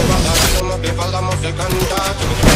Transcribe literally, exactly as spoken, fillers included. Como bajar, como que podamos cantar.